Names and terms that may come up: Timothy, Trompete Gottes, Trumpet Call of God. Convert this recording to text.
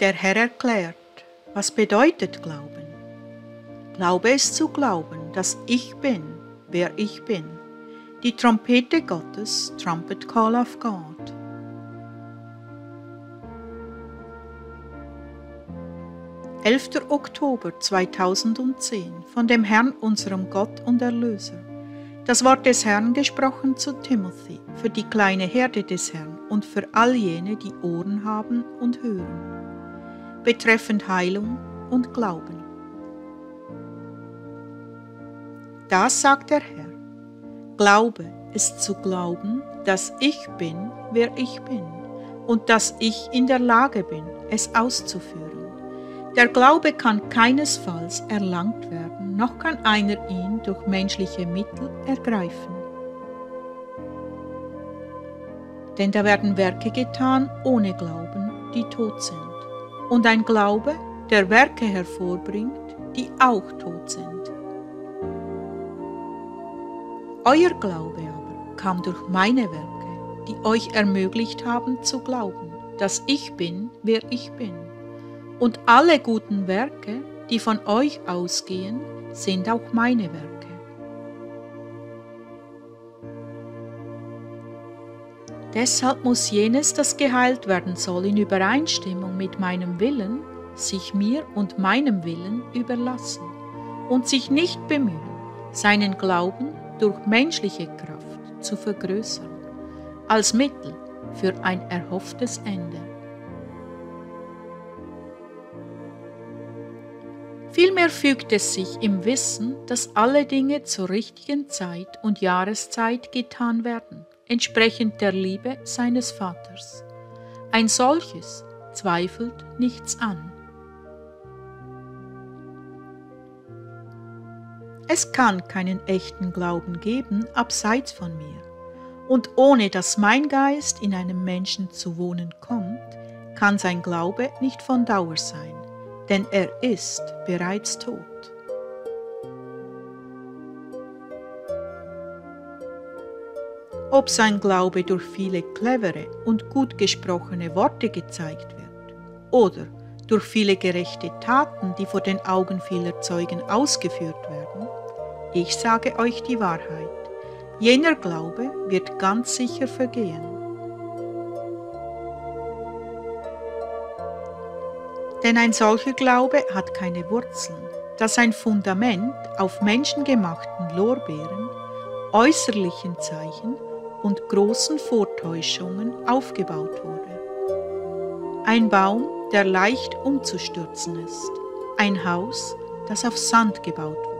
Der Herr erklärt, was bedeutet Glauben. Glaube ist zu glauben, dass ich bin, wer ich bin. Die Trompete Gottes, Trumpet Call of God. (11. Oktober 2010) Von dem Herrn, unserem Gott und Erlöser. Das Wort des Herrn gesprochen zu Timothy, für die kleine Herde des Herrn und für all jene, die Ohren haben und hören. Betreffend Heilung und Glauben. Das sagt der Herr. Glaube ist zu glauben, dass ich bin, wer ich bin, und dass ich in der Lage bin, es auszuführen. Der Glaube kann keinesfalls erlangt werden, noch kann einer ihn durch menschliche Mittel ergreifen. Denn da werden Werke getan ohne Glauben, die tot sind, und ein Glaube, der Werke hervorbringt, die auch tot sind. Euer Glaube aber kam durch meine Werke, die euch ermöglicht haben zu glauben, dass ich bin, wer ich bin. Und alle guten Werke, die von euch ausgehen, sind auch meine Werke. Deshalb muss jenes, das geheilt werden soll, in Übereinstimmung mit meinem Willen, sich mir und meinem Willen überlassen und sich nicht bemühen, seinen Glauben durch menschliche Kraft zu vergrößern, als Mittel für ein erhofftes Ende. Vielmehr fügt es sich im Wissen, dass alle Dinge zur richtigen Zeit und Jahreszeit getan werden, entsprechend der Liebe seines Vaters. Ein solches zweifelt nichts an. Es kann keinen echten Glauben geben, abseits von mir. Und ohne dass mein Geist in einem Menschen zu wohnen kommt, kann sein Glaube nicht von Dauer sein, denn er ist bereits tot. Ob sein Glaube durch viele clevere und gut gesprochene Worte gezeigt wird oder durch viele gerechte Taten, die vor den Augen vieler Zeugen ausgeführt werden, ich sage euch die Wahrheit, jener Glaube wird ganz sicher vergehen. Denn ein solcher Glaube hat keine Wurzeln, da sein Fundament auf menschengemachten Lorbeeren, äußerlichen Zeichen und großen Vortäuschungen aufgebaut wurde. Ein Baum, der leicht umzustürzen ist, ein Haus, das auf Sand gebaut wird.